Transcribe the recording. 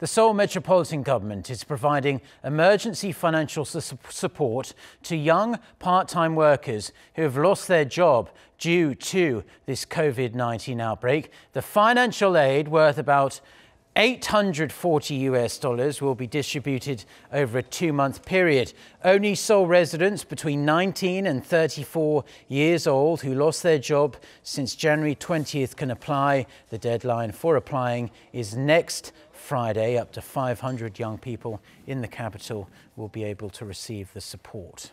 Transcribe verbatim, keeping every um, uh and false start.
The Seoul Metropolitan Government is providing emergency financial su- support to young part-time workers who have lost their job due to this COVID nineteen outbreak. The financial aid, worth about eight hundred forty U S dollars, will be distributed over a two-month period. Only Seoul residents between nineteen and thirty-four years old who lost their job since January twentieth can apply. The deadline for applying is next Friday. Up to five hundred young people in the capital will be able to receive the support.